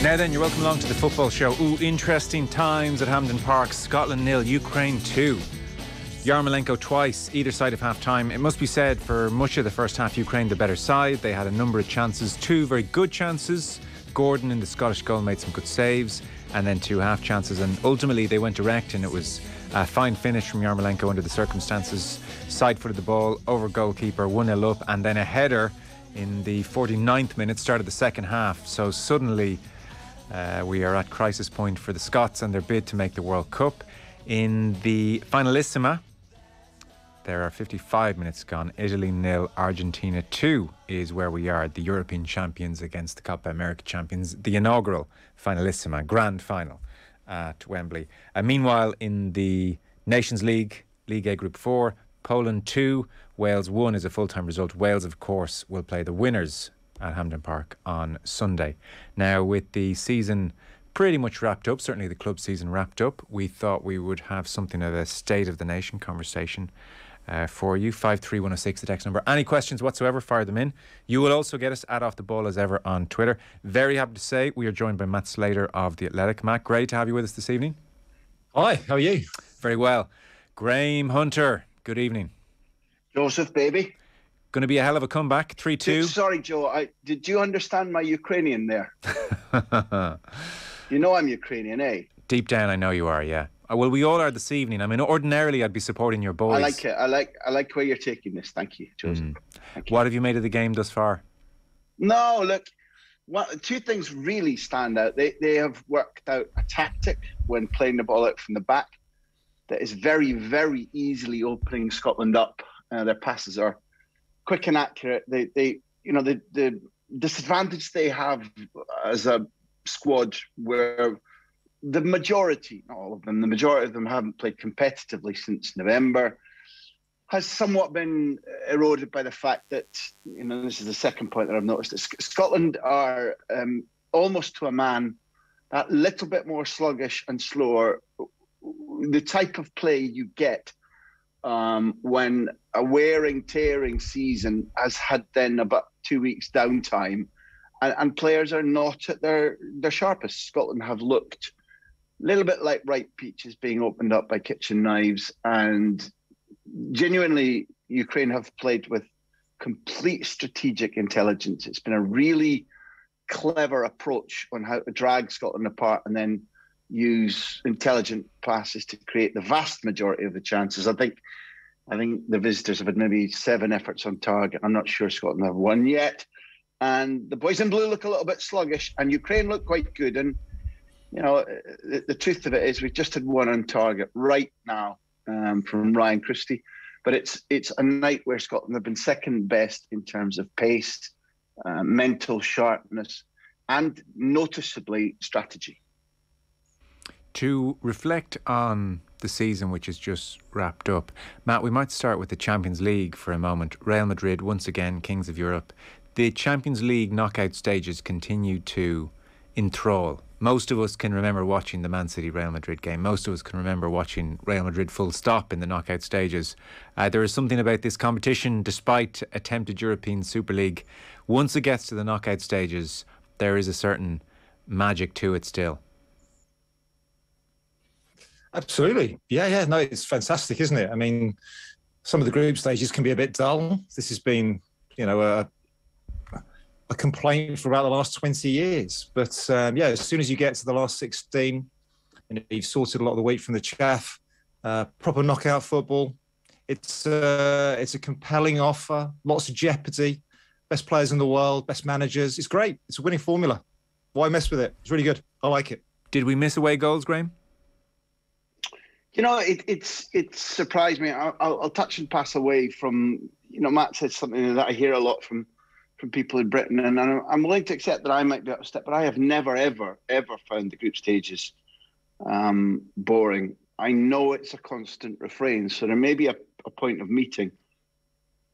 Now then, you're welcome along to the football show. Ooh, interesting times at Hampden Park. Scotland 0, Ukraine 2. Yarmolenko twice, either side of half-time. It must be said, for much of the first half, Ukraine the better side. They had a number of chances, two very good chances. Gordon in the Scottish goal made some good saves, and then two half chances, and ultimately they went direct, and it was a fine finish from Yarmolenko under the circumstances. Side foot of the ball, over goalkeeper, 1-0 up, and then a header in the 49th minute, start of the second half. So suddenly we are at crisis point for the Scots and their bid to make the World Cup. In the finalissima, there are 55 minutes gone. Italy 0, Argentina 2 is where we are. The European champions against the Copa America champions. The inaugural finalissima, grand final at Wembley. Meanwhile, in the Nations League, League A Group 4, Poland 2, Wales 1 is a full-time result. Wales, of course, will play the winners at Hampden Park on Sunday. Now, with the season pretty much wrapped up, certainly the club season wrapped up, we thought we would have something of a State of the Nation conversation for you. 53106, the text number. Any questions whatsoever, fire them in. You will also get us at Off The Ball as ever on Twitter. Very happy to say we are joined by Matt Slater of The Athletic. Matt, great to have you with us this evening. Hi, how are you? Very well. Graeme Hunter, good evening. Joseph, baby. Going to be a hell of a comeback, 3-2. Sorry, Joe, did you understand my Ukrainian there? You know I'm Ukrainian, eh? Deep down, I know you are, yeah. Well, we all are this evening. I mean, ordinarily, I'd be supporting your boys. I like it. I like where you're taking this. Thank you, Joseph. Thank you. What have you made of the game thus far? No, look, two things really stand out. They have worked out a tactic when playing the ball out from the back that is very, very easily opening Scotland up. Their passes are quick and accurate. The disadvantage they have as a squad where the majority, not all of them, the majority of them haven't played competitively since November, has somewhat been eroded by the fact that, you know, this is the second point that I've noticed, that Scotland are almost to a man that little bit more sluggish and slower, the type of play you get when a wearing, tearing season has had then about 2 weeks downtime. And players are not at their sharpest. Scotland have looked a little bit like ripe peaches being opened up by kitchen knives. And genuinely, Ukraine have played with complete strategic intelligence. It's been a really clever approach on how to drag Scotland apart and then use intelligent passes to create the vast majority of the chances. I think the visitors have had maybe 7 efforts on target. I'm not sure Scotland have won yet. And the boys in blue look a little bit sluggish, and Ukraine look quite good. And, you know, the truth of it is we've just had one on target right now from Ryan Christie. But it's a night where Scotland have been second best in terms of pace, mental sharpness, and noticeably strategy. To reflect on the season which is just wrapped up, Matt, we might start with the Champions League for a moment. Real Madrid, once again, Kings of Europe. The Champions League knockout stages continue to enthrall. Most of us can remember watching the Man City-Real Madrid game. Most of us can remember watching Real Madrid full stop in the knockout stages. There is something about this competition, despite attempted European Super League. Once it gets to the knockout stages, there is a certain magic to it still. Absolutely. Yeah, no, it's fantastic, isn't it? I mean, some of the group stages can be a bit dull. This has been, you know, a complaint for about the last 20 years. But yeah, as soon as you get to the last 16, and you've sorted a lot of the wheat from the chaff, proper knockout football, it's a compelling offer, lots of jeopardy, best players in the world, best managers. It's great. It's a winning formula. Why mess with it? It's really good. I like it. Did we miss away goals, Graeme? You know, it surprised me. I'll touch and pass away from, you know, Matt said something that I hear a lot from people in Britain, and I'm willing to accept that I might be out of step, but I have never, ever, ever found the group stages boring. I know it's a constant refrain, so there may be a point of meeting.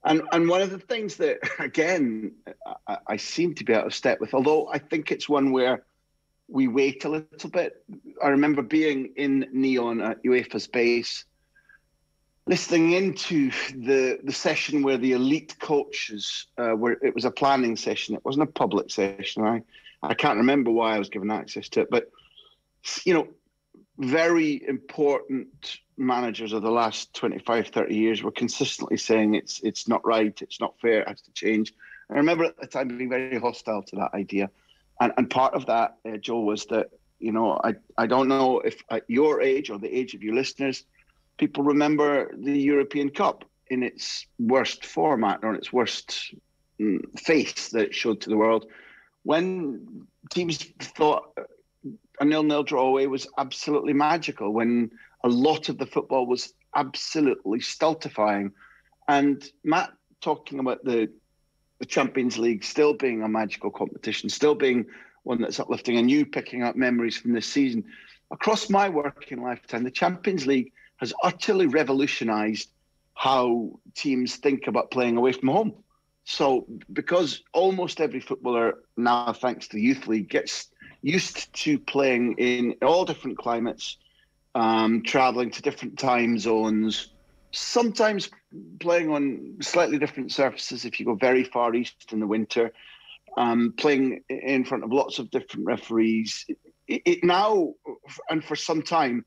And one of the things that, again, I seem to be out of step with, although I think it's one where we wait a little bit. I remember being in Neon at UEFA's base, listening into the session where the elite coaches were. It was a planning session. It wasn't a public session. I I can't remember why I was given access to it, but, you know, very important managers of the last 25, 30 years were consistently saying it's not right, it's not fair, it has to change. And I remember at the time being very hostile to that idea. And part of that, Joe, was that, you know, I don't know if at your age or the age of your listeners, people remember the European Cup in its worst format or in its worst face that it showed to the world, when teams thought a 0-0 draw away was absolutely magical, when a lot of the football was absolutely stultifying. And Matt talking about the Champions League still being a magical competition, still being one that's uplifting, and you picking up memories from this season. Across my working lifetime, the Champions League has utterly revolutionised how teams think about playing away from home. So because almost every footballer now, thanks to the Youth League, gets used to playing in all different climates, travelling to different time zones, sometimes playing on slightly different surfaces if you go very far east in the winter, playing in front of lots of different referees. It now, and for some time,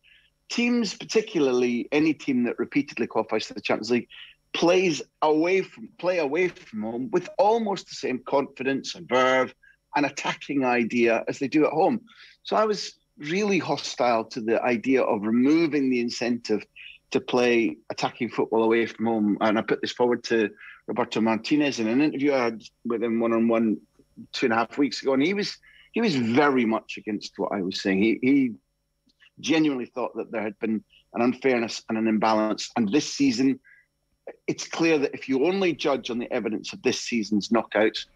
teams, particularly any team that repeatedly qualifies to the Champions League, play away from home with almost the same confidence and verve and attacking idea as they do at home. So I was really hostile to the idea of removing the incentive to play attacking football away from home. And I put this forward to Roberto Martinez in an interview I had with him one-on-one 2.5 weeks ago. And he was very much against what I was saying. He genuinely thought that there had been an unfairness and an imbalance. And this season, it's clear that if you only judge on the evidence of this season's knockouts,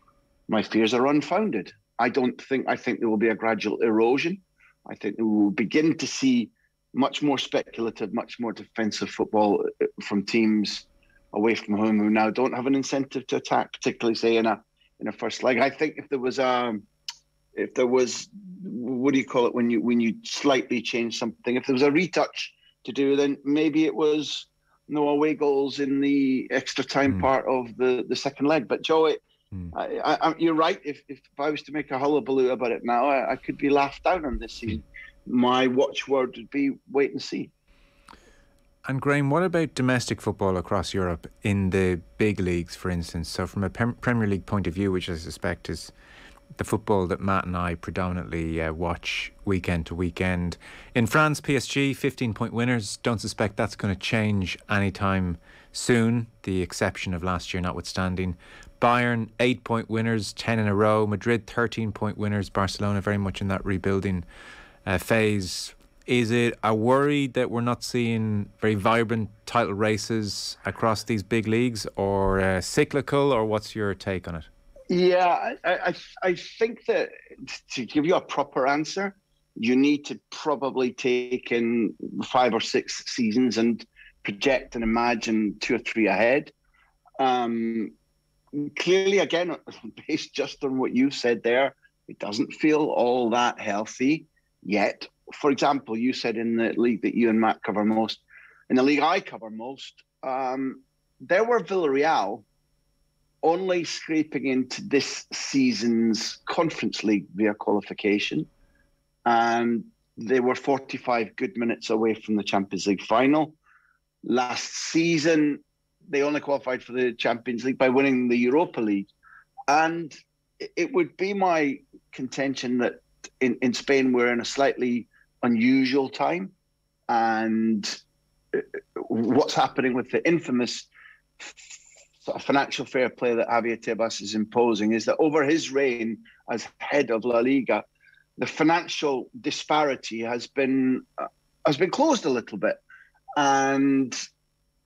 my fears are unfounded. I think there will be a gradual erosion. I think we will begin to see much more speculative, much more defensive football from teams away from home who now don't have an incentive to attack, particularly, say, in a first leg. I think if there was, what do you call it when you slightly change something? If there was a retouch to do, then maybe it was no away goals in the extra time part of the second leg. But Joe, you're right. If I was to make a hullabaloo about it now, I could be laughed down on this season. My watchword would be wait and see. And Graeme, what about domestic football across Europe in the big leagues, for instance? So from a Premier League point of view, which I suspect is the football that Matt and I predominantly watch weekend to weekend. In France, PSG, 15-point winners. Don't suspect that's going to change anytime soon, the exception of last year notwithstanding. Bayern, 8-point winners, 10 in a row. Madrid, 13-point winners. Barcelona very much in that rebuilding phase. Is it a worry that we're not seeing very vibrant title races across these big leagues, or cyclical, or what's your take on it? Yeah, I think that to give you a proper answer, you need to probably take in 5 or 6 seasons and project and imagine 2 or 3 ahead. Clearly, again, based just on what you said there, it doesn't feel all that healthy yet. For example, you said in the league that you and Matt cover most, in the league I cover most, there were Villarreal only scraping into this season's Conference League via qualification. And they were 45 good minutes away from the Champions League final. Last season, they only qualified for the Champions League by winning the Europa League. And it would be my contention that in Spain, we're in a slightly unusual time. And what's happening with the infamous sort of financial fair play that Javier Tebas is imposing is that over his reign as head of La Liga, the financial disparity has been closed a little bit. And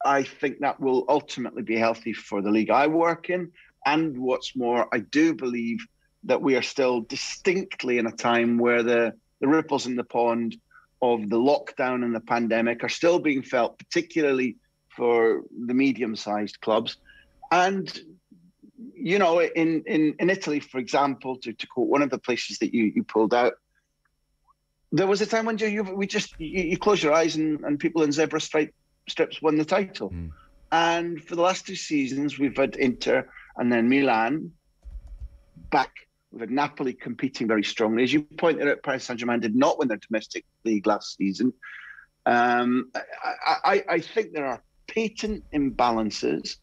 I think that will ultimately be healthy for the league I work in. And what's more, I do believe that we are still distinctly in a time where the ripples in the pond of the lockdown and the pandemic are still being felt, particularly for the medium-sized clubs. And, you know, in Italy, for example, to quote one of the places that you pulled out, there was a time when you close your eyes and people in zebra strips won the title. And for the last 2 seasons, we've had Inter and then Milan back We've had Napoli competing very strongly. As you pointed out, Paris Saint-Germain did not win their domestic league last season. I think there are patent imbalances,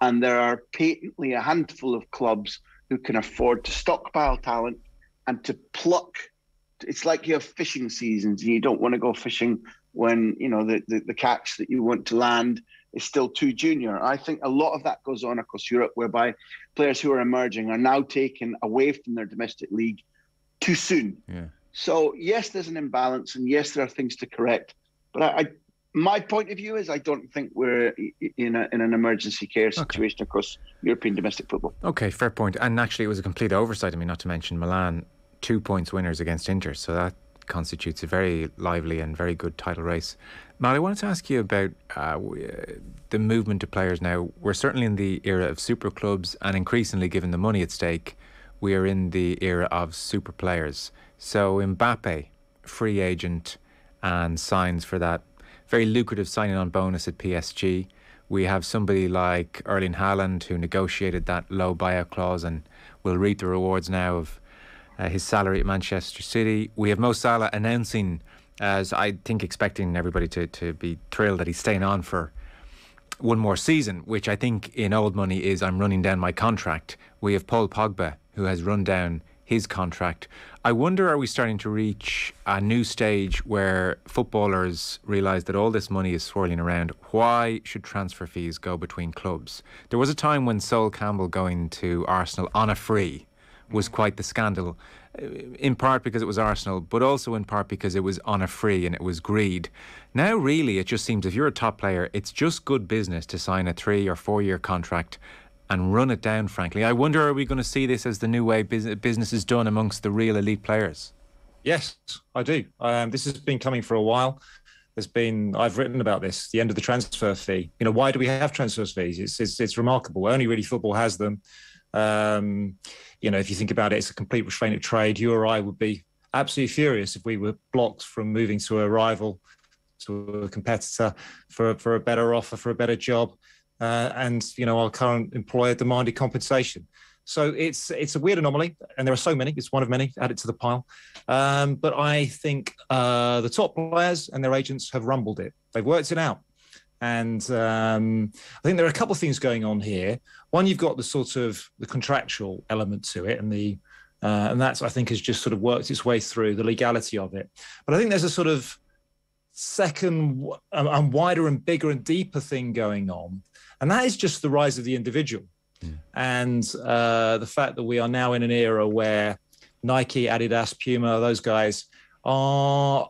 and there are patently a handful of clubs who can afford to stockpile talent and to pluck. It's like you have fishing seasons, and you don't want to go fishing when you know the catch that you want to land is still too junior. I think a lot of that goes on across Europe, whereby players who are emerging are now taken away from their domestic league too soon. Yeah. So yes, there's an imbalance, and yes, there are things to correct. But my point of view is I don't think we're in an emergency care situation across European domestic football. Okay, fair point. And actually, it was a complete oversight. I mean, not to mention Milan, 2 points winners against Inter. So that constitutes a very lively and very good title race. Matt, I wanted to ask you about the movement of players now. We're certainly in the era of super clubs, and increasingly, given the money at stake, we are in the era of super players. So Mbappe, free agent, and signs for that very lucrative signing-on bonus at PSG. We have somebody like Erling Haaland, who negotiated that low buyout clause and will reap the rewards now of his salary at Manchester City. We have Mo Salah announcing, as I think expecting everybody to be thrilled that he's staying on for one more season, which I think in old money is I'm running down my contract. We have Paul Pogba, who has run down his contract. I wonder, are we starting to reach a new stage where footballers realise that all this money is swirling around? Why should transfer fees go between clubs? There was a time when Sol Campbell going to Arsenal on a free was quite the scandal, in part because it was Arsenal, but also in part because it was on a free and it was greed. Now really it just seems if you're a top player, it's just good business to sign a 3 or 4 year contract and run it down, frankly. I wonder, are we going to see this as the new way business is done amongst the real elite players? Yes, I do. This has been coming for a while. I've written about this, the end of the transfer fee. You know, why do we have transfer fees? It's remarkable. Only really football has them. You know, if you think about it, it's a complete restraint of trade. You or I would be absolutely furious if we were blocked from moving to a rival, to a competitor, for a better offer, for a better job. And you know, our current employer demanded compensation. So it's a weird anomaly, and there are so many. It's one of many. Add it to the pile. But I think the top players and their agents have rumbled it. They've worked it out. And I think there are a couple of things going on here. One, you've got the sort of the contractual element to it, and the and that's, I think, has just sort of worked its way through the legality of it. But I think there's a sort of second and wider and bigger and deeper thing going on. And that is just the rise of the individual. Yeah. And the fact that we are now in an era where Nike, Adidas, Puma, those guys are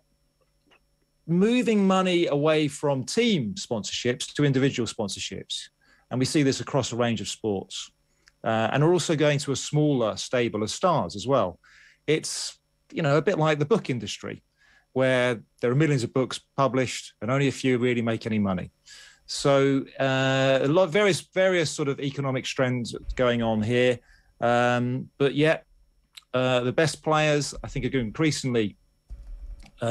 moving money away from team sponsorships to individual sponsorships. And we see this across a range of sports. And are also going to a smaller stable of stars as well. It's, you know, a bit like the book industry, where there are millions of books published and only a few really make any money. So a lot of various sort of economic trends going on here. But yet, the best players, I think, are going to increasingly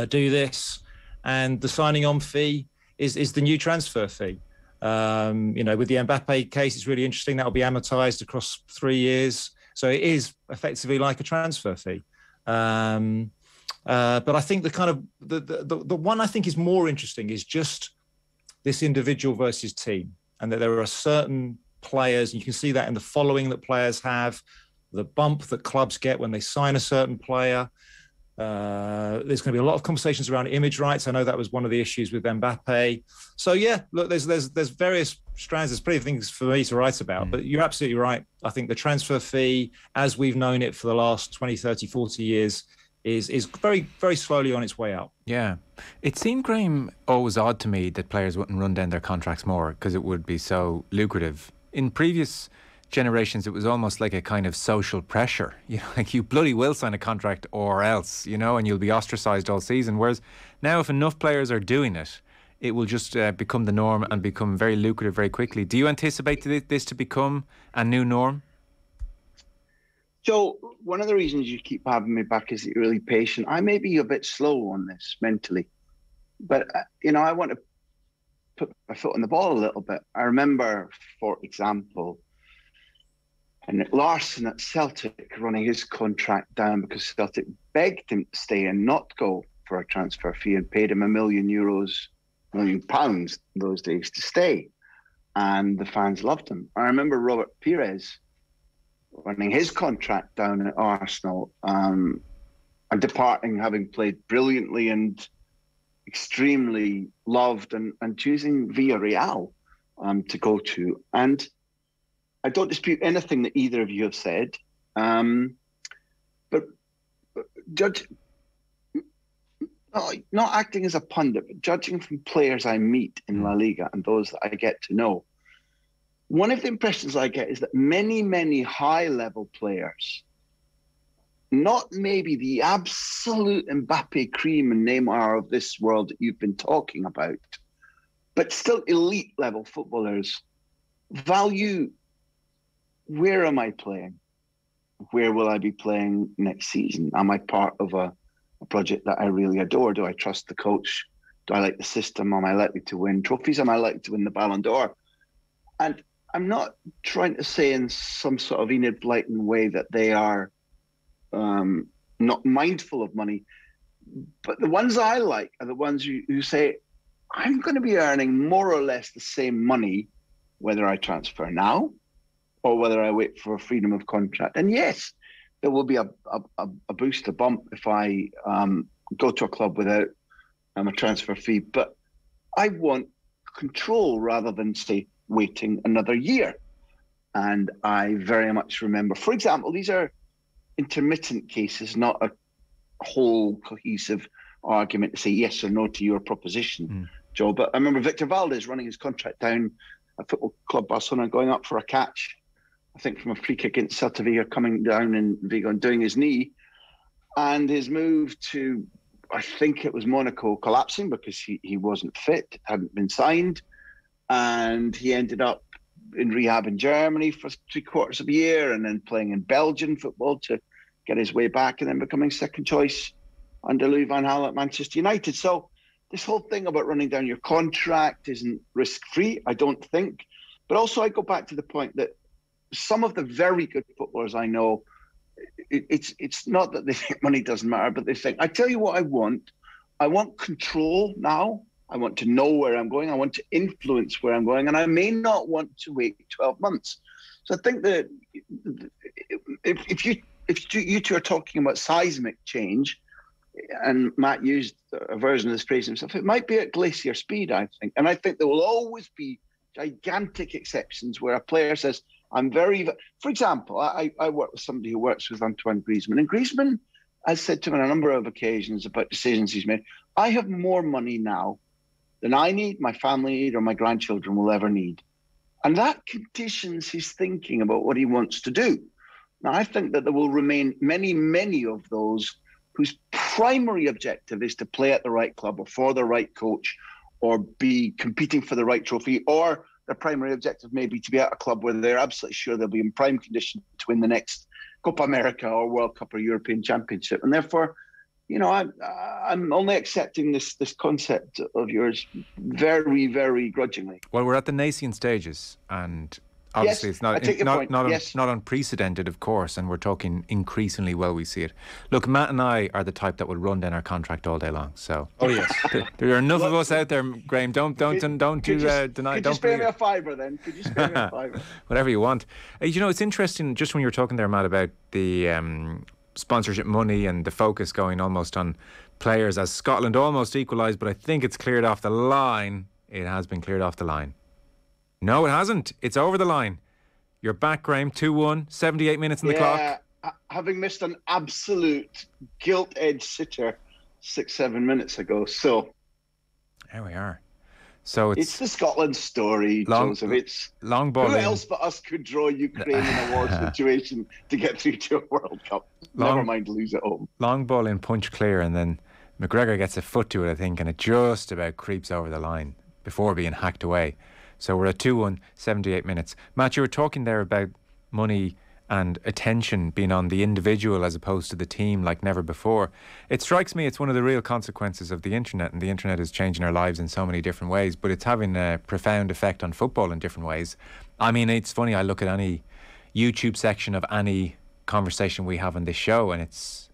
do this. And the signing on fee is the new transfer fee. You know, with the Mbappe case, it's really interesting. That will be amortized across 3 years. So it is effectively like a transfer fee. But I think the kind of the one I think is more interesting is just this individual versus team, and that there are certain players, and you can see that in the following that players have, the bump that clubs get when they sign a certain player. There's going to be a lot of conversations around image rights. I know that was one of the issues with Mbappe. So yeah, look, there's various strands. There's plenty of things for me to write about, but you're absolutely right. I think the transfer fee, as we've known it for the last 20, 30, 40 years, is very, very slowly on its way out. Yeah. It seemed, Graeme, always odd to me that players wouldn't run down their contracts more because it would be so lucrative. In previous generations, it was almost like a kind of social pressure. You know, like, you bloody will sign a contract or else, you know, and you'll be ostracised all season. Whereas now, if enough players are doing it, it will just become the norm and become very lucrative very quickly. Do you anticipate this to become a new norm? So one of the reasons you keep having me back is that you're really patient. I may be a bit slow on this mentally, but, you know, I want to put my foot on the ball a little bit. I remember, for example, And Larsson at Celtic running his contract down because Celtic begged him to stay and not go for a transfer fee and paid him £1 million in those days to stay. And the fans loved him. I remember Robert Perez running his contract down at Arsenal and departing, having played brilliantly and extremely loved, and choosing Villarreal to go to. And I don't dispute anything that either of you have said, but judge, not acting as a pundit, but judging from players I meet in La Liga and those that I get to know, one of the impressions I get is that many, many high-level players, not maybe the absolute Mbappe, Cream and Neymar of this world that you've been talking about, but still elite-level footballers, value... where am I playing? Where will I be playing next season? Am I part of a project that I really adore? Do I trust the coach? Do I like the system? Am I likely to win trophies? Am I likely to win the Ballon d'Or? And I'm not trying to say in some sort of Enid Blyton way that they are not mindful of money, but the ones I like are the ones who say, I'm going to be earning more or less the same money whether I transfer now or whether I wait for a freedom of contract. And yes, there will be a boost, a bump if I go to a club without a transfer fee. But I want control rather than, say, waiting another year. And I very much remember, for example, these are intermittent cases, not a whole cohesive argument to say yes or no to your proposition, Joe. But I remember Victor Valdes running his contract down at Football Club Barcelona, going up for a catch, I think from a free kick against Celta Vigo, coming down in Vigo and doing his knee, and his move to, I think it was Monaco, collapsing because he wasn't fit, hadn't been signed, and he ended up in rehab in Germany for 3/4 of a year and then playing in Belgian football to get his way back and then becoming second choice under Louis van Gaal at Manchester United. So this whole thing about running down your contract isn't risk-free, I don't think. But also I go back to the point that some of the very good footballers I know, it's not that they think money doesn't matter, but they think, I tell you what I want control now, I want to know where I'm going, I want to influence where I'm going, and I may not want to wait 12 months. So I think that if you two are talking about seismic change, and Matt used a version of this phrase himself, it might be at glacier speed, I think. And I think there will always be gigantic exceptions where a player says, I'm very... For example, I work with somebody who works with Antoine Griezmann. And Griezmann has said to me on a number of occasions about decisions he's made, I have more money now than I need, my family need, or my grandchildren will ever need. And that conditions his thinking about what he wants to do. Now, I think that there will remain many, many of those whose primary objective is to play at the right club or for the right coach or be competing for the right trophy, or their primary objective may be to be at a club where they're absolutely sure they'll be in prime condition to win the next Copa America or World Cup or European Championship. And therefore, you know, I'm only accepting this concept of yours very, very grudgingly. Well, we're at the nascent stages, and obviously yes, it's not unprecedented, of course, and we're talking increasingly we see it. Look, Matt and I are the type that would run down our contract all day long. So there are enough of us out there, Graeme. Could you spare me a fiver then? Could you spare me a fiver? Whatever you want. You know, it's interesting just when you were talking there, Matt, about the sponsorship money and the focus going almost on players as Scotland almost equalised, but I think it's cleared off the line. It has been cleared off the line. No, it hasn't. It's over the line. You're back, Graeme. 2-1, 78 minutes on the clock. Having missed an absolute gilt-edged sitter 6-7 minutes ago. So there we are. So it's the Scotland story, Joseph. It's long ball. Who else but us could draw Ukraine in a war situation to get through to a World Cup? Never mind lose at home. Long ball in, punch clear, and then McGregor gets a foot to it, I think, and it just about creeps over the line before being hacked away. So we're at 2-1, 78 minutes. Matt, you were talking there about money and attention being on the individual as opposed to the team like never before. It strikes me it's one of the real consequences of the internet, and the internet is changing our lives in so many different ways, but it's having a profound effect on football in different ways. I mean, it's funny, I look at any YouTube section of any conversation we have on this show, and it's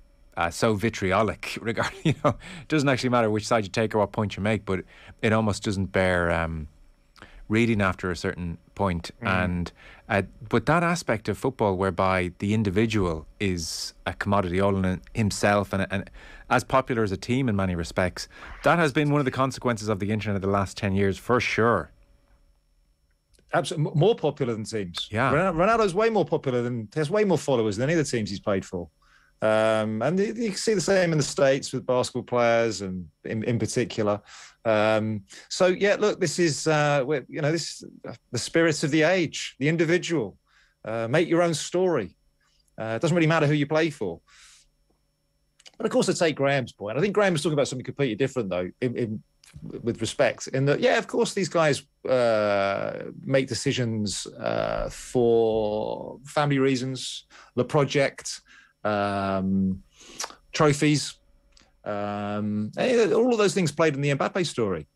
so vitriolic regarding, you know, it doesn't actually matter which side you take or what point you make, but it almost doesn't bear reading after a certain point. And but that aspect of football whereby the individual is a commodity all in himself and as popular as a team in many respects, that has been one of the consequences of the internet of the last 10 years for sure. Absolutely, more popular than teams. Yeah, Ronaldo's way more popular than, has way more followers than any of the teams he's played for. And you can see the same in the States with basketball players, and in particular. So yeah, look, this is you know, this the spirit of the age, the individual. Make your own story. It doesn't really matter who you play for. But of course, I take Graham's point. I think Graham was talking about something completely different, though, with respect. In that, yeah, of course, these guys make decisions for family reasons, the project. Trophies, all of those things played in the Mbappe story.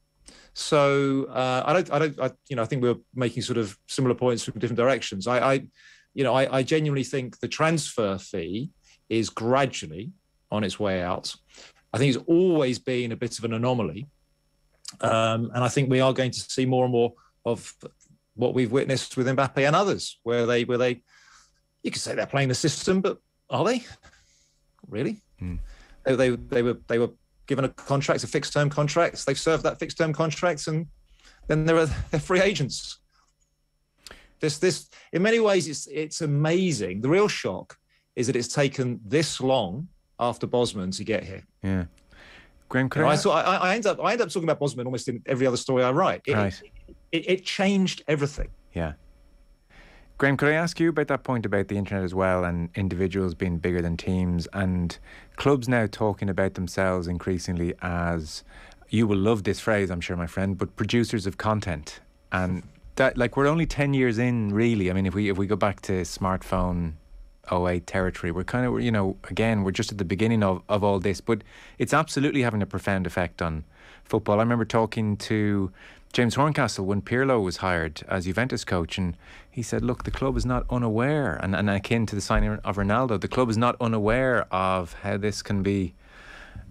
So I you know, I think we're making sort of similar points from different directions. I genuinely think the transfer fee is gradually on its way out. I think it's always been a bit of an anomaly, and I think we are going to see more and more of what we've witnessed with Mbappe and others, where they you could say they're playing the system, but are they really? They were given a contract, a fixed term contract. They've served that fixed term contract, and then they're free agents. This in many ways it's amazing. The real shock is that it's taken this long after Bosman to get here. Yeah, Graeme. You know, I end up talking about Bosman almost in every other story I write. It changed everything. Yeah. Graeme, could I ask you about that point about the internet as well, and individuals being bigger than teams, and clubs now talking about themselves increasingly as, you will love this phrase, I'm sure, my friend, but producers of content. And that, like, we're only 10 years in, really. I mean, if we go back to smartphone 08 territory, we're kind of, you know, again, we're just at the beginning of all this, but it's absolutely having a profound effect on football. I remember talking to James Horncastle when Pirlo was hired as Juventus coach, and he said, look, the club is not unaware, and akin to the signing of Ronaldo, the club is not unaware of how this can be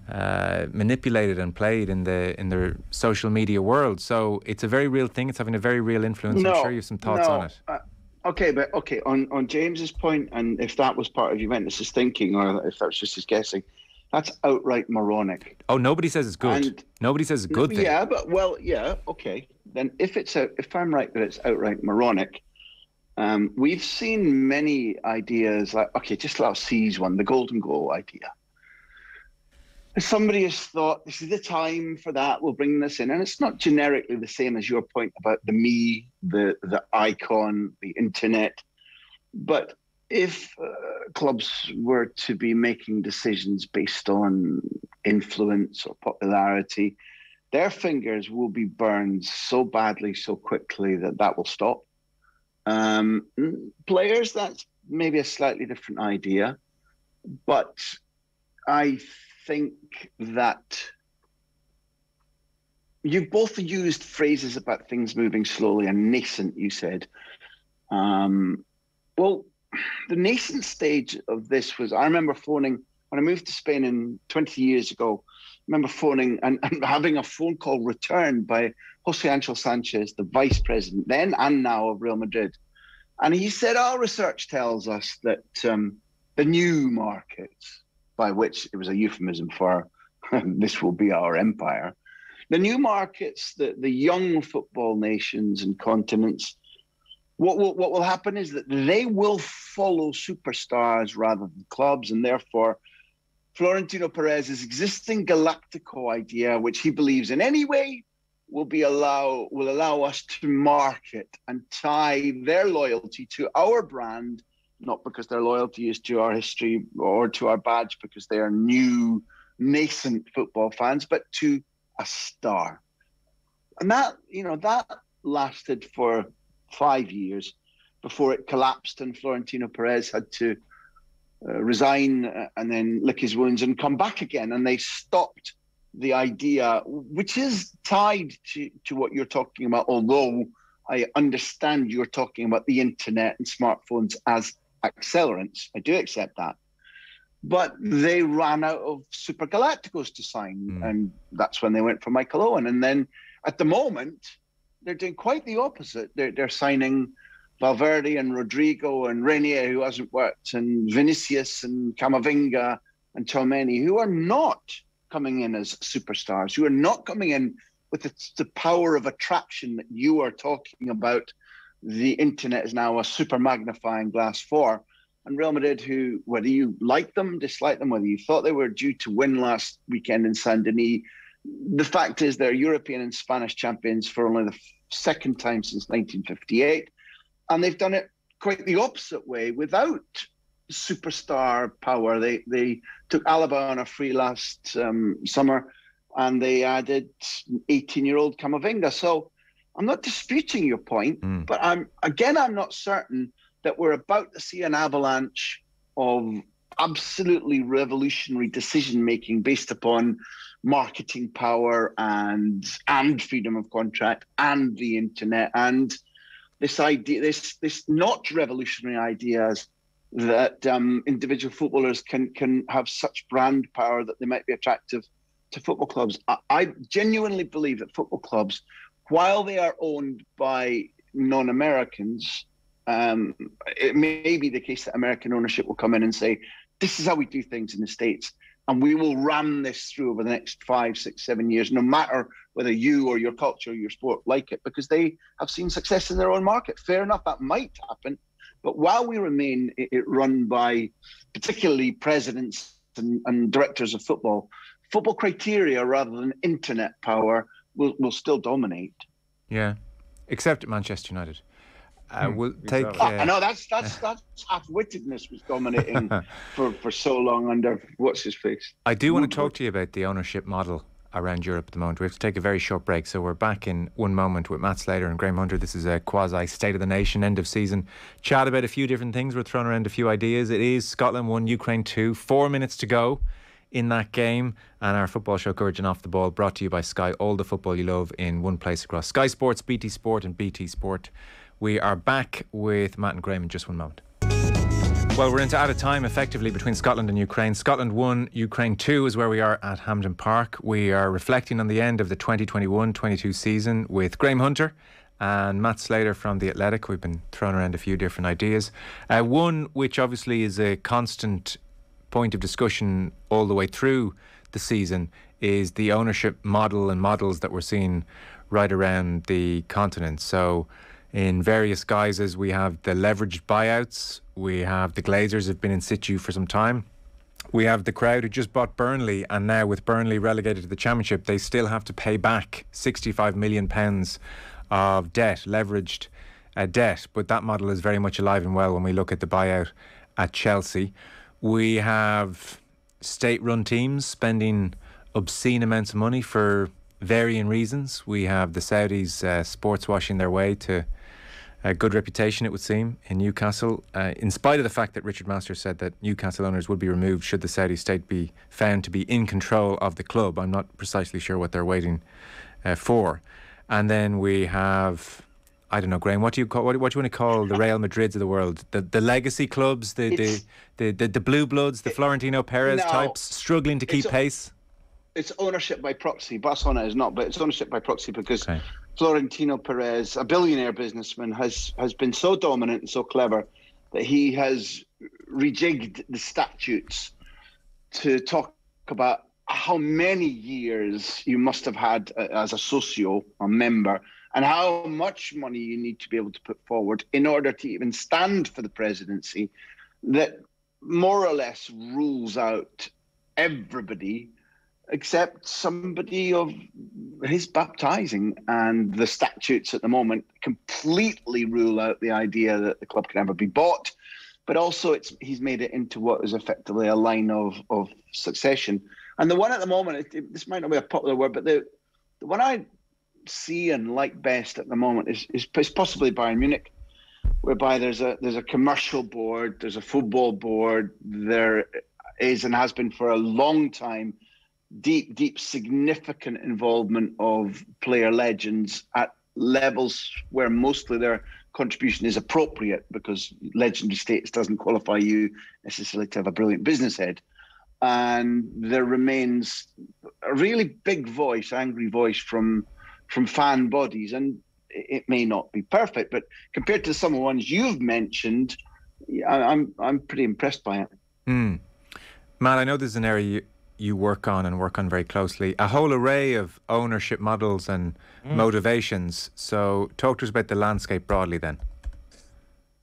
manipulated and played in the social media world. So it's a very real thing. It's having a very real influence. No, I'm sure you have some thoughts on it. Okay, on James's point, and if that was part of Juventus's thinking, or if that's just his guessing, that's outright moronic. Oh, nobody says it's good. And nobody says it's a good thing. Yeah, but, well, yeah, okay. Then if I'm right that it's outright moronic, we've seen many ideas like, okay, just last season one, the golden goal idea. And somebody has thought, this is the time for that, we'll bring this in. And it's not generically the same as your point about the me, the icon, the internet. But if clubs were to be making decisions based on influence or popularity, their fingers will be burned so badly, so quickly that will stop. Players, that's maybe a slightly different idea, but I think that you've both used phrases about things moving slowly and nascent, you said. Well, the nascent stage of this was, I remember phoning, when I moved to Spain 20 years ago, I remember phoning and having a phone call returned by Jose Angel Sanchez, the vice president then and now of Real Madrid. And he said, our research tells us that the new markets, by which it was a euphemism for this will be our empire, the new markets, the young football nations and continents, what will happen is that they will follow superstars rather than clubs, and therefore Florentino Perez's existing Galactico idea, which he believes in anyway, will allow us to market and tie their loyalty to our brand, not because their loyalty is to our history or to our badge, because they are new, nascent football fans, but to a star. And that lasted for 5 years before it collapsed and Florentino Perez had to resign and then lick his wounds and come back again. And they stopped the idea, which is tied to what you're talking about, although I understand you're talking about the internet and smartphones as accelerants. I do accept that. But they ran out of Super Galacticos to sign, and that's when they went for Michael Owen. And then at the moment, they're doing quite the opposite. They're signing Valverde and Rodrigo and Renier, who hasn't worked, and Vinicius and Camavinga and Tchouaméni, who are not coming in as superstars, who are not coming in with the power of attraction that you are talking about. The internet is now a super magnifying glass for. And Real Madrid, who, whether you like them, dislike them, whether you thought they were due to win last weekend in Saint-Denis, the fact is they're European and Spanish champions for only the second time since 1958. And they've done it quite the opposite way without superstar power. They took Alaba on a free last summer, and they added 18-year-old Camavinga. So I'm not disputing your point, but I'm not certain that we're about to see an avalanche of absolutely revolutionary decision-making based upon marketing power and freedom of contract and the internet and this idea, this not revolutionary ideas that individual footballers can have such brand power that they might be attractive to football clubs. I genuinely believe that football clubs, while they are owned by non-Americans, it may be the case that American ownership will come in and say, this is how we do things in the States, and we will ram this through over the next 5, 6, 7 years, no matter whether you or your culture or your sport like it, because they have seen success in their own market. Fair enough, that might happen. But while we remain run by particularly presidents and directors of football, football criteria rather than internet power will still dominate. Yeah, except at Manchester United. We'll take. No, that's half-wittedness was dominating for so long under what's his face. I do want to talk to you about the ownership model around Europe at the moment. We have to take a very short break, so we're back in one moment with Matt Slater and Graeme Hunter. This is a quasi State of the Nation end of season chat about a few different things. We're throwing around a few ideas. It is Scotland 1, Ukraine 2. 4 minutes to go in that game, and our football show Courage and Off the Ball brought to you by Sky. All the football you love in one place across Sky Sports, BT Sport and BT Sport. We are back with Matt and Graeme in just one moment. Well, we're into out of time effectively between Scotland and Ukraine. Scotland 1, Ukraine 2 is where we are at Hampden Park. We are reflecting on the end of the 2021-22 season with Graeme Hunter and Matt Slater from The Athletic. We've been throwing around a few different ideas. One which obviously is a constant point of discussion all the way through the season is the ownership model and models that we're seeing right around the continent. So in various guises, we have the leveraged buyouts. We have the Glazers have been in situ for some time. We have the crowd who just bought Burnley, and now with Burnley relegated to the Championship, they still have to pay back £65 million of debt, leveraged debt. But that model is very much alive and well when we look at the buyout at Chelsea. We have state-run teams spending obscene amounts of money for varying reasons. We have the Saudis sports washing their way to a good reputation, it would seem, in Newcastle, in spite of the fact that Richard Masters said that Newcastle owners would be removed should the Saudi state be found to be in control of the club. I'm not precisely sure what they're waiting for. And then we have, I don't know, Graeme, what do you want to call the Real Madrids of the world? The legacy clubs, the blue bloods, the Florentino Perez types struggling to keep pace? It's ownership by proxy. Barcelona is not, but it's ownership by proxy because Florentino Perez, a billionaire businessman, has been so dominant and so clever that he has rejigged the statutes to talk about how many years you must have had as a socio, a member, and how much money you need to be able to put forward in order to even stand for the presidency that more or less rules out everybody except somebody of his baptizing. And the statutes at the moment completely rule out the idea that the club can ever be bought. But also he's made it into what is effectively a line of succession. And the one at the moment, this might not be a popular word, but the one I see and like best at the moment is possibly Bayern Munich, whereby there's a commercial board, there's a football board, there is and has been for a long time deep, significant involvement of player legends at levels where mostly their contribution is appropriate, because legendary status doesn't qualify you necessarily to have a brilliant business head. And there remains a really big voice, angry voice from fan bodies. And it may not be perfect, but compared to some of the ones you've mentioned, I'm pretty impressed by it. Mm. Matt, I know this is an area you work on very closely. A whole array of ownership models and motivations. So talk to us about the landscape broadly then.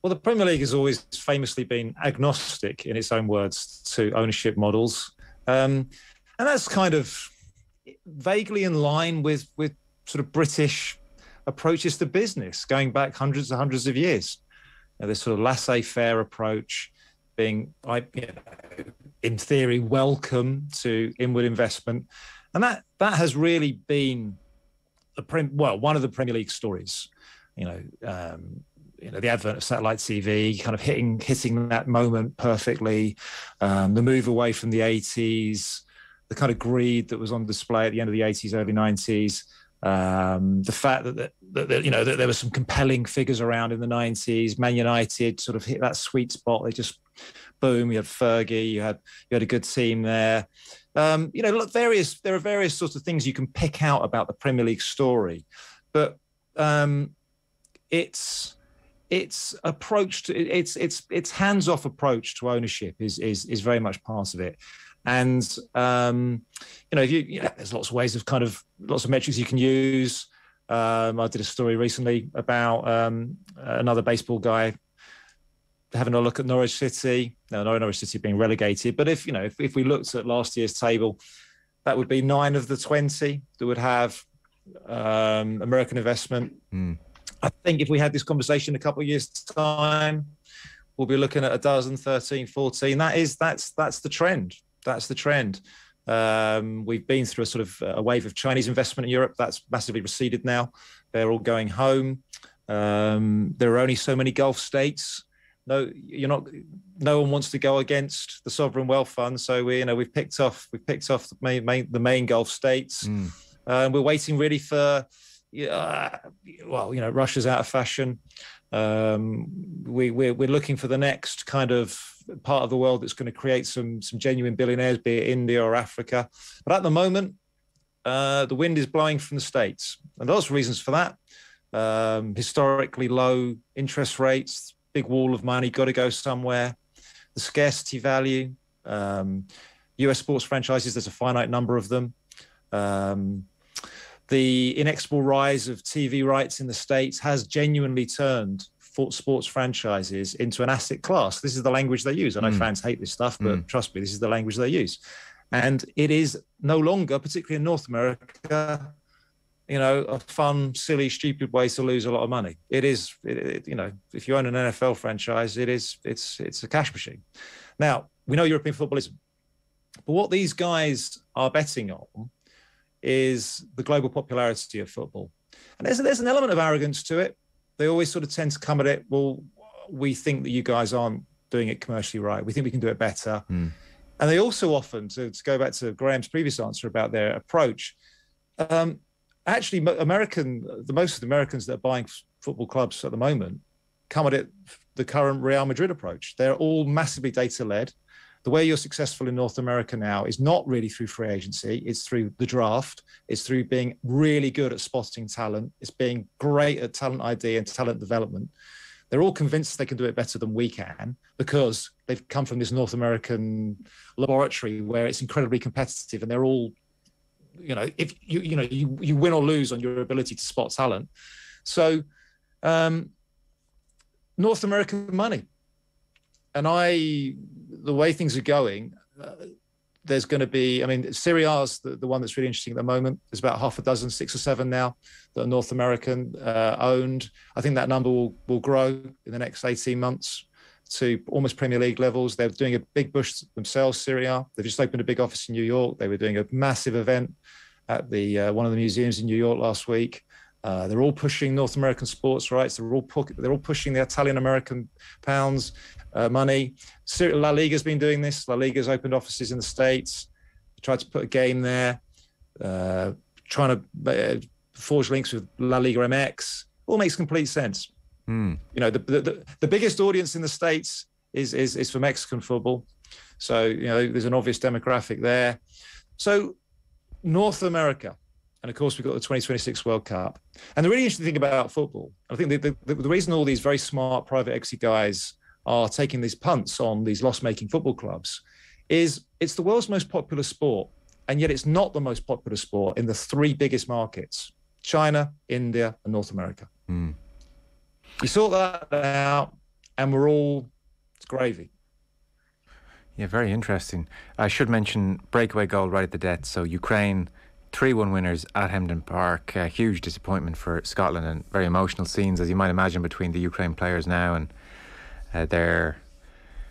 Well, the Premier League has always famously been agnostic, in its own words, to ownership models. And that's kind of vaguely in line with sort of British approaches to business, going back hundreds and hundreds of years. Now, this sort of laissez-faire approach being, in theory, welcome to inward investment. And that has really been one of the Premier League stories, the advent of satellite TV, kind of hitting that moment perfectly, the move away from the 80s, the kind of greed that was on display at the end of the 80s, early 90s, the fact that there were some compelling figures around in the 90s. Man United sort of hit that sweet spot. They just, boom, you had Fergie, you had a good team there. There are various sorts of things you can pick out about the Premier League story, but its hands-off approach to ownership is very much part of it. And, there's lots of ways of lots of metrics you can use. I did a story recently about another baseball guy having a look at Norwich City. No, Norwich City being relegated. But if we looked at last year's table, that would be 9 of the 20 that would have American investment. Mm. I think if we had this conversation a couple of years' time, we'll be looking at a dozen, 13, 14. That's the trend. That's the trend. We've been through a sort of a wave of Chinese investment in Europe. That's massively receded now. They're all going home. There are only so many Gulf states. No one wants to go against the sovereign wealth fund. So we've picked off the main Gulf states. Mm. We're waiting really for. Russia's out of fashion. We're looking for the next kind of part of the world that's going to create some genuine billionaires, be it India or Africa. But at the moment, the wind is blowing from the States. And there's reasons for that. Historically low interest rates, big wall of money, got to go somewhere. The scarcity value, US sports franchises, there's a finite number of them. The inexorable rise of TV rights in the States has genuinely turned sports franchises into an asset class. This is the language they use. I know fans hate this stuff, but trust me, this is the language they use. And it is no longer, particularly in North America, a fun, silly, stupid way to lose a lot of money. It is, if you own an NFL franchise, it's a cash machine. Now, we know European football isn't, but what these guys are betting on is the global popularity of football. And there's an element of arrogance to it. They always sort of tend to come at it, well, we think that you guys aren't doing it commercially right. We think we can do it better. Mm. And they also often, to go back to Graham's previous answer about their approach, actually most of the Americans that are buying football clubs at the moment come at it the current Real Madrid approach. They're all massively data-led. The way you're successful in North America now is not really through free agency. It's through the draft. It's through being really good at spotting talent. It's being great at talent ID and talent development. They're all convinced they can do it better than we can because they've come from this North American laboratory where it's incredibly competitive. And they're all, if you win or lose on your ability to spot talent. So North American money. And the way things are going, there's going to be, Serie A is the one that's really interesting at the moment. There's about half a dozen, 6 or 7 now, that are North American owned. I think that number will grow in the next 18 months to almost Premier League levels. They're doing a big push themselves, Serie A. They've just opened a big office in New York. They were doing a massive event at one of the museums in New York last week. They're all pushing North American sports rights. They're all pushing the Italian-American pounds, money. La Liga's been doing this. La Liga's opened offices in the States. They tried to put a game there, trying to forged links with La Liga MX. All makes complete sense. Mm. You know, the biggest audience in the States is for Mexican football. So, you know, there's an obvious demographic there. So North America, and of course, we've got the 2026 World Cup. And the really interesting thing about football, I think the reason all these very smart private equity guys are taking these punts on these loss-making football clubs is it's the world's most popular sport, and yet it's not the most popular sport in the three biggest markets, China, India, and North America. Mm. You sort that out, and we're all, it's gravy. Yeah, very interesting. I should mention breakaway goal right at the death. So Ukraine, 3-1 winners at Hampden Park. A huge disappointment for Scotland, and very emotional scenes, as you might imagine, between the Ukraine players now and their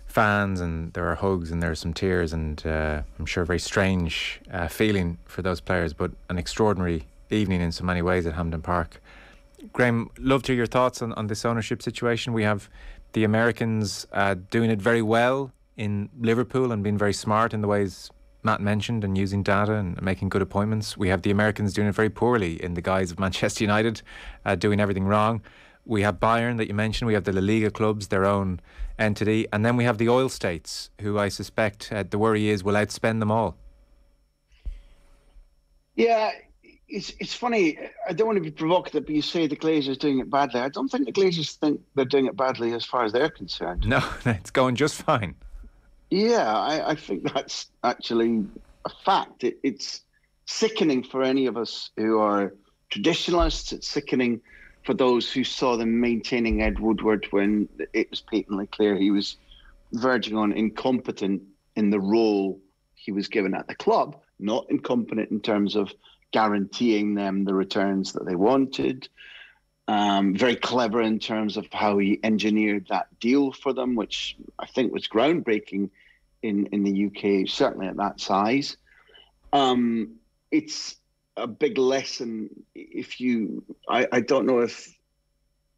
fans, and there are hugs and there are some tears, and I'm sure a very strange feeling for those players, but an extraordinary evening in so many ways at Hampden Park. Graeme, love to hear your thoughts on this ownership situation. We have the Americans doing it very well in Liverpool and being very smart in the ways Matt mentioned and using data and making good appointments. We have the Americans doing it very poorly in the guise of Manchester United, doing everything wrong. We have Bayern that you mentioned. We have the La Liga clubs, their own entity. And then we have the oil states, who I suspect the worry is will outspend them all. Yeah, it's funny. I don't want to be provocative, but you say the Glazers doing it badly. I don't think the Glazers think they're doing it badly as far as they're concerned. No, it's going just fine. Yeah, I think that's actually a fact. It's sickening for any of us who are traditionalists. It's sickening for those who saw them maintaining Ed Woodward when it was patently clear he was verging on incompetent in the role he was given at the club, not incompetent in terms of guaranteeing them the returns that they wanted, very clever in terms of how he engineered that deal for them, which I think was groundbreaking in the UK, certainly at that size. It's a big lesson. If you, I don't know if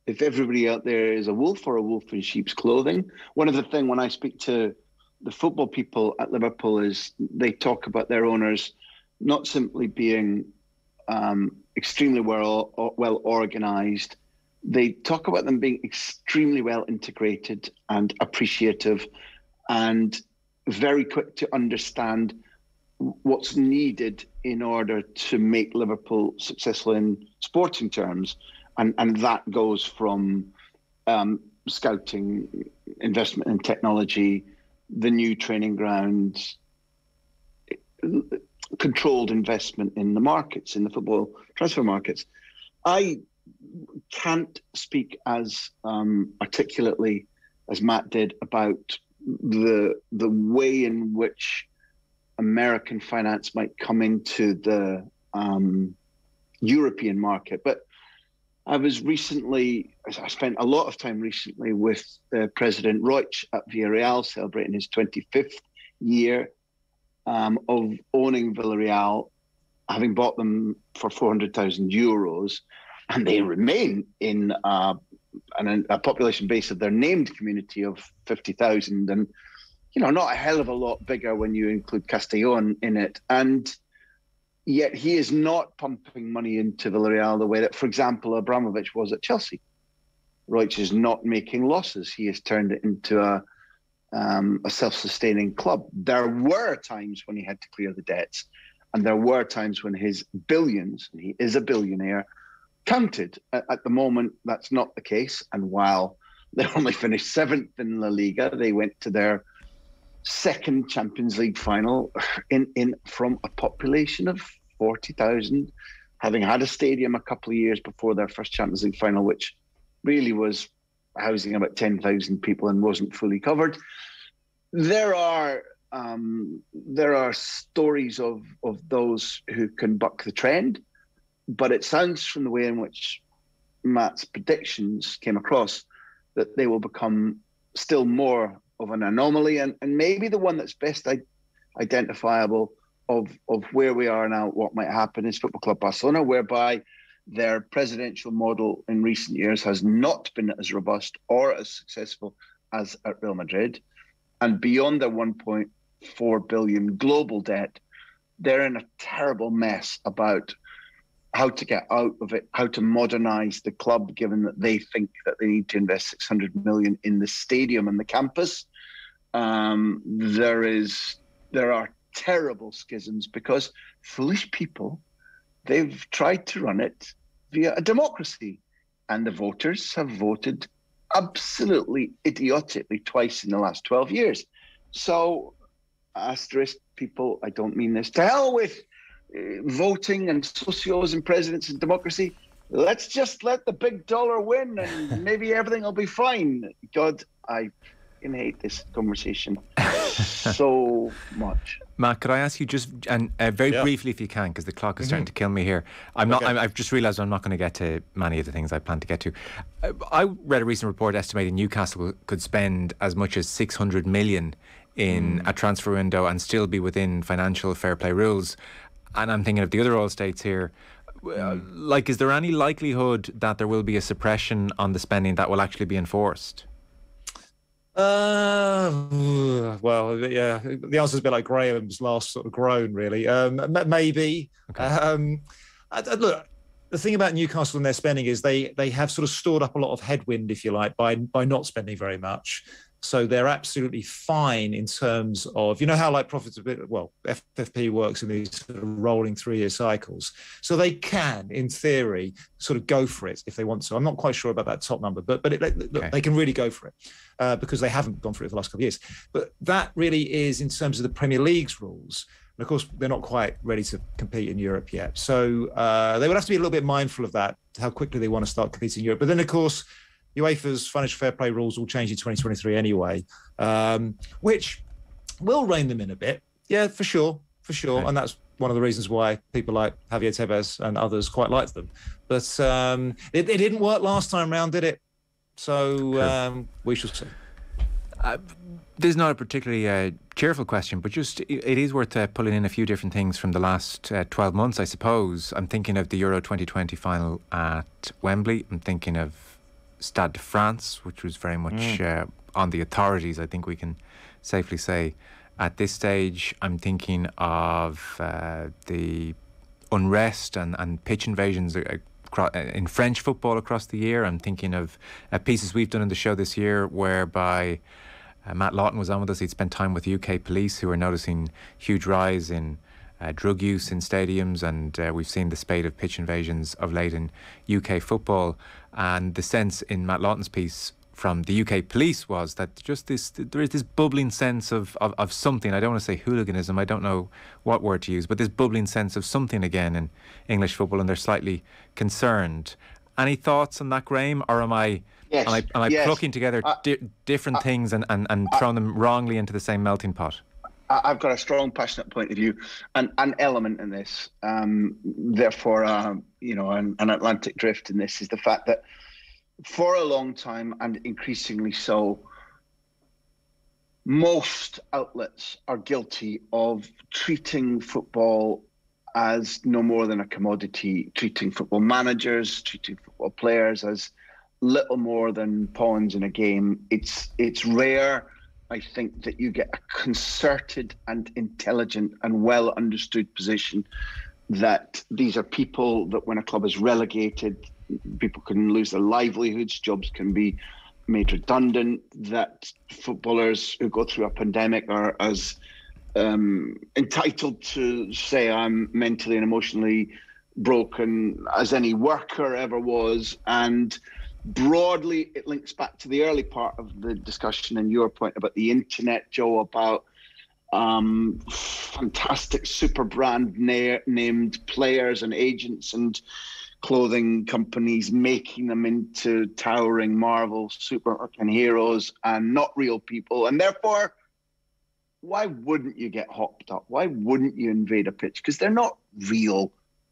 everybody out there is a wolf or a wolf in sheep's clothing. One of the things when I speak to the football people at Liverpool is they talk about their owners not simply being extremely well organised. They talk about them being extremely well integrated and appreciative and very quick to understand what's needed in order to make Liverpool successful in sporting terms. And that goes from scouting, investment in technology, the new training ground, controlled investment in the markets, in the football transfer markets. I can't speak as articulately as Matt did about the way in which American finance might come into the European market. But I spent a lot of time recently with President Roig at Villarreal, celebrating his 25th year of owning Villarreal, having bought them for €400,000. And they remain in a population base of their named community of 50,000. And you know, not a hell of a lot bigger when you include Castellón in it. And yet he is not pumping money into Villarreal the way that, for example, Abramovich was at Chelsea. Roig is not making losses. He has turned it into a self-sustaining club. There were times when he had to clear the debts, and there were times when his billions, and he is a billionaire, counted. At the moment, that's not the case. And while they only finished 7th in La Liga, they went to their second Champions League final in from a population of 40,000, having had a stadium a couple of years before their first Champions League final, which really was housing about 10,000 people and wasn't fully covered. There are stories of those who can buck the trend, but it sounds from the way in which Matt's predictions came across that they will become still more of an anomaly, and maybe the one that's best identifiable of where we are now, what might happen is Football Club Barcelona, whereby their presidential model in recent years has not been as robust or as successful as at Real Madrid. And beyond their 1.4 billion global debt, they're in a terrible mess about how to get out of it, how to modernise the club, given that they think that they need to invest 600 million in the stadium and the campus. There are terrible schisms because foolish people, they've tried to run it via a democracy, and the voters have voted absolutely idiotically twice in the last 12 years. So, asterisk people, I don't mean this. To hell with voting and socios and presidents and democracy. Let's just let the big dollar win and maybe everything will be fine. God, I hate this conversation so much. Matt, could I ask you just very briefly, if you can, because the clock is starting to kill me here. I've just realised I'm not going to get to many of the things I plan to get to. I read a recent report estimating Newcastle could spend as much as 600 million in a transfer window and still be within financial fair play rules. And I'm thinking of the other oil states here. Like, is there any likelihood that there will be a suppression on the spending that will actually be enforced? The answer's a bit like Graham's last sort of groan, really. Maybe. Okay. Look, the thing about Newcastle and their spending is they have sort of stored up a lot of headwind, if you like, by not spending very much. So they're absolutely fine in terms of, you know how like profitability, well, FFP works in these sort of rolling 3-year cycles. So they can, in theory, sort of go for it if they want to. I'm not quite sure about that top number, but they can really go for it because they haven't gone for it for the last couple of years. But that really is in terms of the Premier League's rules. And of course, they're not quite ready to compete in Europe yet. So they would have to be a little bit mindful of that, how quickly they want to start competing in Europe. But then, of course, UEFA's financial fair play rules will change in 2023 anyway, which will rein them in a bit. Yeah, for sure. Okay. And that's one of the reasons why people like Javier Tebas and others quite like them. But it didn't work last time round, did it? So we shall see. This is not a particularly cheerful question, but just it is worth pulling in a few different things from the last 12 months, I suppose. I'm thinking of the Euro 2020 final at Wembley. I'm thinking of Stade de France, which was very much on the authorities, I think we can safely say at this stage. I'm thinking of the unrest and pitch invasions in French football across the year. I'm thinking of pieces we've done in the show this year whereby Matt Lawton was on with us. He'd spent time with UK police who are noticing huge rise in drug use in stadiums, and we've seen the spate of pitch invasions of late in UK football. And the sense in Matt Lawton's piece from the UK police was that just there is this bubbling sense of something. I don't want to say hooliganism, I don't know what word to use, but this bubbling sense of something again in English football, and they're slightly concerned. Any thoughts on that, Graeme, or am I plucking together different things and throwing them wrongly into the same melting pot? I've got a strong, passionate point of view and an element in this. Therefore, an Atlantic drift in this is the fact that for a long time, and increasingly so, most outlets are guilty of treating football as no more than a commodity, treating football managers, treating football players as little more than pawns in a game. It's rare, I think, that you get a concerted and intelligent and well understood position that these are people that when a club is relegated, people can lose their livelihoods, jobs can be made redundant, that footballers who go through a pandemic are as entitled to say I'm mentally and emotionally broken as any worker ever was. And broadly, it links back to the early part of the discussion and your point about the internet, Joe, about fantastic super brand named players and agents and clothing companies making them into towering Marvel superhuman heroes and not real people. And therefore, why wouldn't you get hopped up? Why wouldn't you invade a pitch? Because they're not real.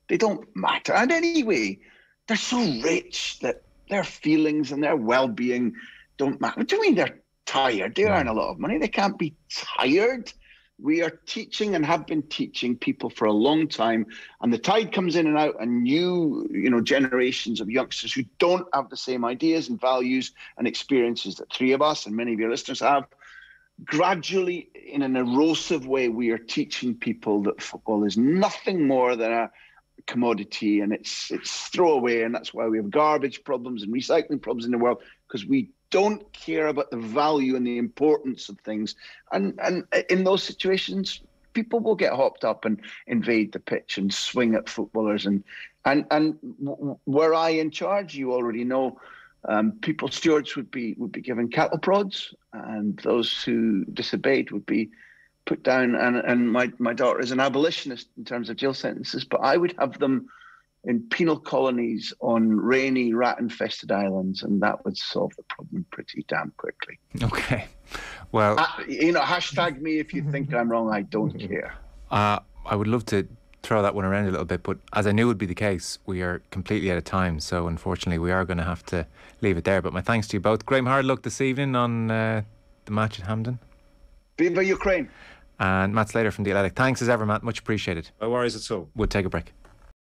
They don't matter. And anyway, they're so rich that their feelings and their well-being don't matter. What do you mean they're tired? They earn a lot of money. They can't be tired. We are teaching and have been teaching people for a long time, and the tide comes in and out, and new generations of youngsters who don't have the same ideas and values and experiences that three of us and many of your listeners have. Gradually, in an erosive way, we are teaching people that football is nothing more than a commodity and it's throwaway, and that's why we have garbage problems and recycling problems in the world, because we don't care about the value and the importance of things. And in those situations, people will get hopped up and invade the pitch and swing at footballers. And were I in charge, you already know, people stewards would be given cattle prods, and those who disobeyed would be put down. And my daughter is an abolitionist in terms of jail sentences, but I would have them in penal colonies on rainy, rat-infested islands, and that would solve the problem pretty damn quickly. Okay, well... hashtag me if you think I'm wrong, I don't care. I would love to throw that one around a little bit, but as I knew would be the case, we are completely out of time, so unfortunately we are going to have to leave it there. But my thanks to you both. Graeme, hard luck this evening on the match at Hampden. Viva Ukraine! And Matt Slater from The Athletic. Thanks as ever, Matt. Much appreciated. No worries at all. We'll take a break.